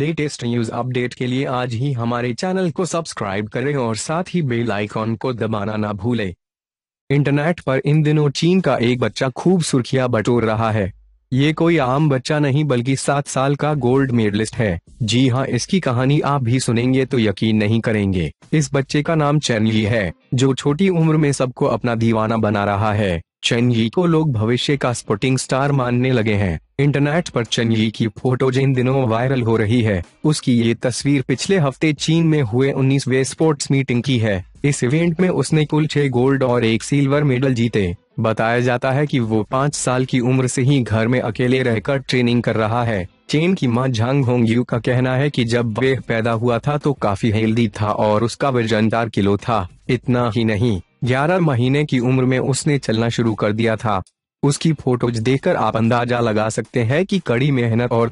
Latest news update के लिए आज ही हमारे चैनल को सब्सक्राइब करें और साथ ही बेल आइकॉन को दबाना ना भूलें। इंटरनेट पर इन दिनों चीन का एक बच्चा खूब सुर्खियां बटोर रहा है। ये कोई आम बच्चा नहीं बल्कि 7 साल का गोल्ड मेडलिस्ट है। जी हाँ, इसकी कहानी आप भी सुनेंगे तो यकीन नहीं करेंगे। इस बच्चे का नाम चेन यी है, जो छोटी उम्र में सबको अपना दीवाना बना रहा है। चेन यी को लोग भविष्य का स्पोर्टिंग स्टार मानने लगे हैं। इंटरनेट पर चेन यी की फोटो जिन दिनों वायरल हो रही है, उसकी ये तस्वीर पिछले हफ्ते चीन में हुए 19वें स्पोर्ट्स मीटिंग की है। इस इवेंट में उसने कुल 6 गोल्ड और 1 सिल्वर मेडल जीते। बताया जाता है कि वो 5 साल की उम्र से ही घर में अकेले रहकर ट्रेनिंग कर रहा है। चेन की मां झांग होंग्यू का कहना है कि जब वह पैदा हुआ था तो काफी हेल्दी था और उसका वजन 4 किलो था। इतना ही नहीं, 11 महीने की उम्र में उसने चलना शुरू कर दिया था। उसकी फोटोज देखकर आप अंदाजा लगा सकते हैं कि कड़ी मेहनत और